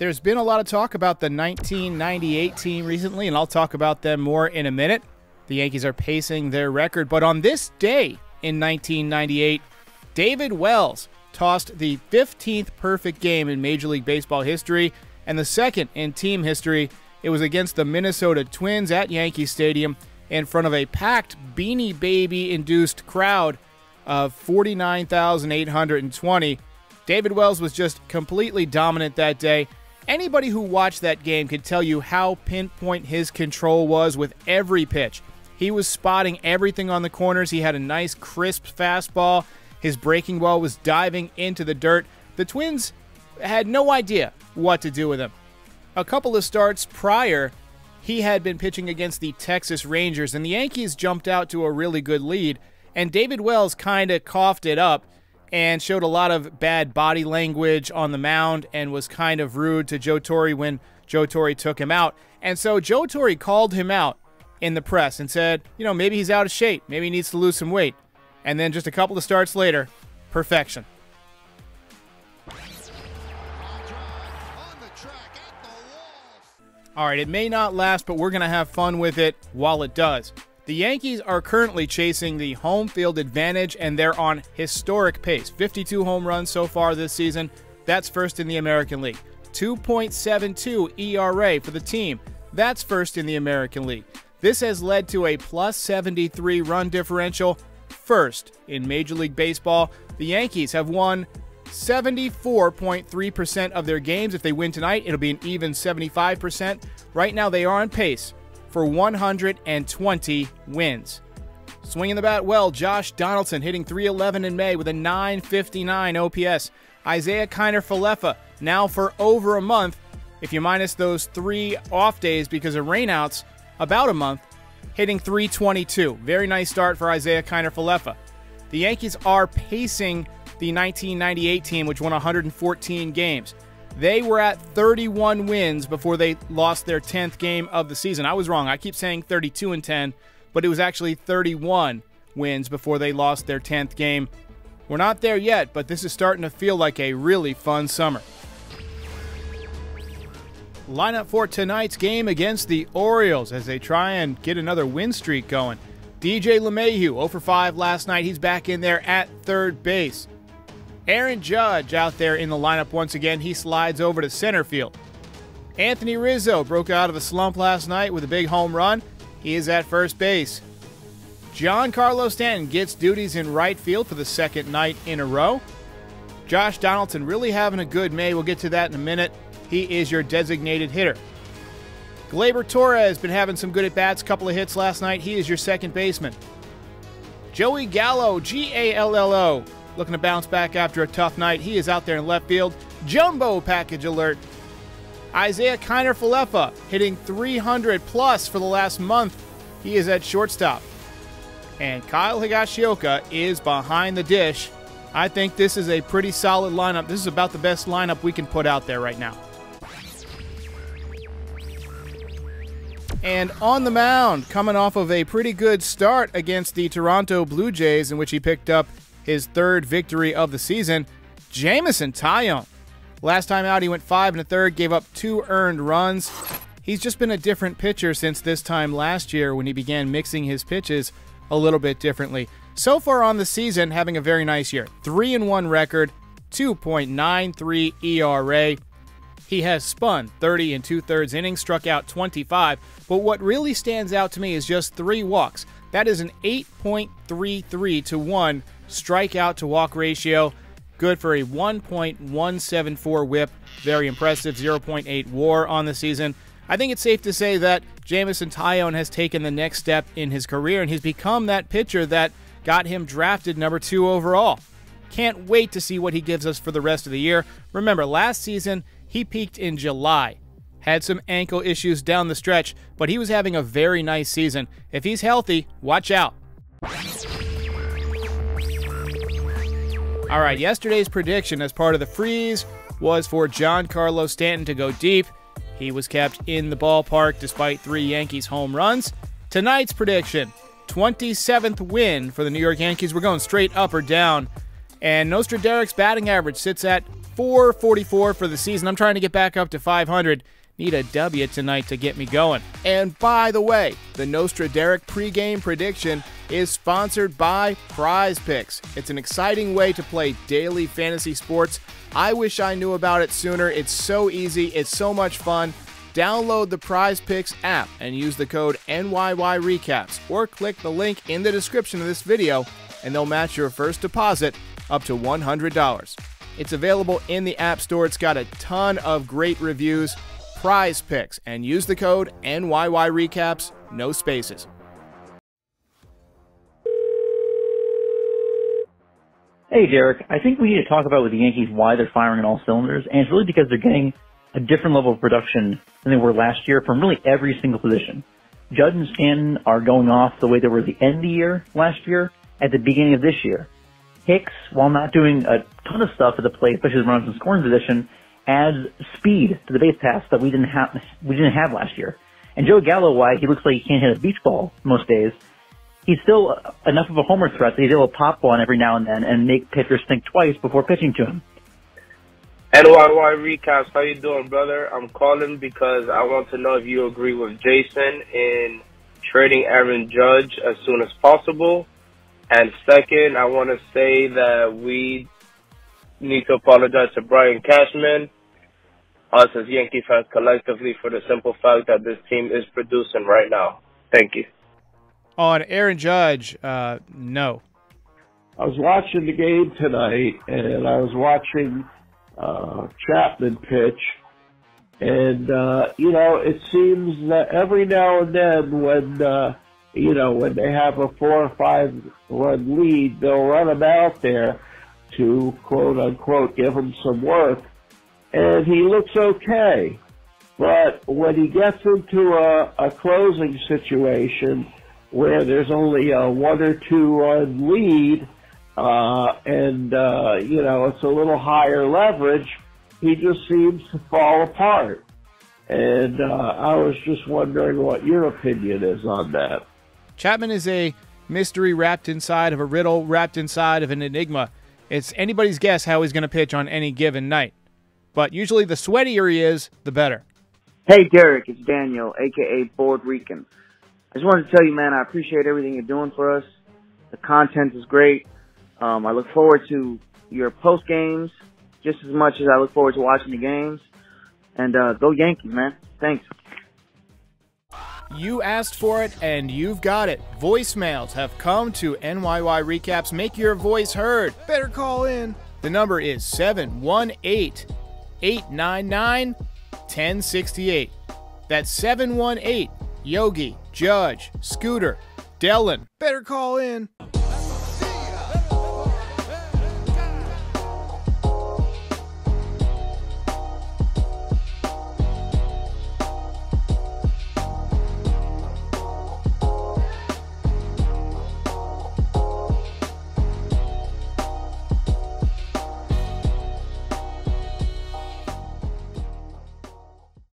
There's been a lot of talk about the 1998 team recently, and I'll talk about them more in a minute. The Yankees are pacing their record, but on this day in 1998, David Wells tossed the 15th perfect game in Major League Baseball history and the second in team history. It was against the Minnesota Twins at Yankee Stadium in front of a packed Beanie Baby-induced crowd of 49,820. David Wells was just completely dominant that day. Anybody who watched that game could tell you how pinpoint his control was with every pitch. He was spotting everything on the corners. He had a nice, crisp fastball. His breaking ball was diving into the dirt. The Twins had no idea what to do with him. A couple of starts prior, he had been pitching against the Texas Rangers, and the Yankees jumped out to a really good lead, and David Wells kind of coughed it up and showed a lot of bad body language on the mound and was kind of rude to Joe Torre when Joe Torre took him out. And so Joe Torre called him out in the press and said, you know, maybe he's out of shape, maybe he needs to lose some weight. And then just a couple of starts later, perfection. All right, it may not last, but we're going to have fun with it while it does. The Yankees are currently chasing the home field advantage, and they're on historic pace. 52 home runs so far this season. That's first in the American League. 2.72 ERA for the team. That's first in the American League. This has led to a +73 run differential, first in Major League Baseball. The Yankees have won 74.3% of their games. If they win tonight, it'll be an even 75%. Right now, they are on pace for 120 wins. Swinging the bat well, Josh Donaldson hitting .311 in May with a .959 OPS. Isaiah Kiner-Falefa now for over a month, if you minus those 3 off days because of rainouts, about a month, hitting .322. Very nice start for Isaiah Kiner-Falefa. The Yankees are pacing the 1998 team, which won 114 games. They were at 31 wins before they lost their 10th game of the season. I was wrong. I keep saying 32-10, but it was actually 31 wins before they lost their 10th game. We're not there yet, but this is starting to feel like a really fun summer. Lineup for tonight's game against the Orioles as they try and get another win streak going. DJ LeMahieu, 0 for 5 last night. He's back in there at third base. Aaron Judge out there in the lineup once again. He slides over to center field. Anthony Rizzo broke out of a slump last night with a big home run. He is at first base. Giancarlo Stanton gets duties in right field for the second night in a row. Josh Donaldson really having a good May. We'll get to that in a minute. He is your designated hitter. Gleyber Torres has been having some good at-bats, couple of hits last night. He is your second baseman. Joey Gallo, Gallo, looking to bounce back after a tough night. He is out there in left field. Jumbo package alert. Isaiah Kiner-Falefa hitting .300+ for the last month. He is at shortstop. And Kyle Higashioka is behind the dish. I think this is a pretty solid lineup. This is about the best lineup we can put out there right now. And on the mound, coming off of a pretty good start against the Toronto Blue Jays, in which he picked up his 3rd victory of the season, Jameson Taillon. Last time out, he went 5 1/3, gave up 2 earned runs. He's just been a different pitcher since this time last year when he began mixing his pitches a little bit differently. So far on the season, having a very nice year. 3-1 record, 2.93 ERA. He has spun 30 and 2/3 innings, struck out 25. But what really stands out to me is just 3 walks. That is an 8.33-to-1 strikeout-to-walk ratio. Good for a 1.174 whip. Very impressive, 0.8 WAR on the season. I think it's safe to say that Jameson Taillon has taken the next step in his career, and he's become that pitcher that got him drafted #2 overall. Can't wait to see what he gives us for the rest of the year. Remember, last season, he peaked in July. Had some ankle issues down the stretch, but he was having a very nice season. If he's healthy, watch out. All right, yesterday's prediction as part of the freeze was for Giancarlo Stanton to go deep. He was kept in the ballpark despite 3 Yankees home runs. Tonight's prediction, 27th win for the New York Yankees. We're going straight up or down. And Nostradamus' batting average sits at 444 for the season. I'm trying to get back up to 500. Need a W tonight to get me going. And by the way, the Nostra Derek pregame prediction is sponsored by PrizePicks. It's an exciting way to play daily fantasy sports. I wish I knew about it sooner. It's so easy. It's so much fun. Download the PrizePicks app and use the code NYY Recaps, or click the link in the description of this video and they'll match your first deposit up to $100. It's available in the App Store. It's got a ton of great reviews. PrizePicks, and use the code NYY Recaps, no spaces. Hey, Derek. I think we need to talk about with the Yankees why they're firing on all cylinders, and it's really because they're getting a different level of production than they were last year from really every single position. Judge and Stanton are going off the way they were at the end of the year last year, at the beginning of this year. Hicks, while not doing a ton of stuff at the plate, especially the runners in scoring position, adds speed to the base paths that we didn't have last year. And Joey Gallo, why he looks like he can't hit a beach ball most days, he's still enough of a homer threat that he's able to pop one every now and then and make pitchers think twice before pitching to him. NYY Recaps, how you doing, brother? I'm calling because I want to know if you agree with Jason in trading Aaron Judge as soon as possible. And second, I want to say that we need to apologize to Brian Cashman, us as Yankee fans collectively, for the simple fact that this team is producing right now. Thank you. On Aaron Judge, no. I was watching the game tonight, and I was watching Chapman pitch, and, you know, it seems that every now and then when, you know, when they have a 4- or 5-run lead, they'll run them out there to, quote-unquote, give him some work, and he looks okay. But when he gets into a closing situation where there's only a 1- or 2-run lead and, you know, it's a little higher leverage, he just seems to fall apart. And I was just wondering what your opinion is on that. Chapman is a mystery wrapped inside of a riddle, wrapped inside of an enigma. It's anybody's guess how he's going to pitch on any given night. But usually the sweatier he is, the better. Hey, Derek, it's Daniel, a.k.a. Board Rican. I just wanted to tell you, man, I appreciate everything you're doing for us. The content is great. I look forward to your post games just as much as I look forward to watching the games. And go Yankees, man. Thanks. You asked for it, and you've got it. Voicemails have come to NYY Recaps. Make your voice heard. Better call in. The number is 718-899-1068. That's 718-YOGI-JUDGE-SCOOTER-DELLIN. Better call in.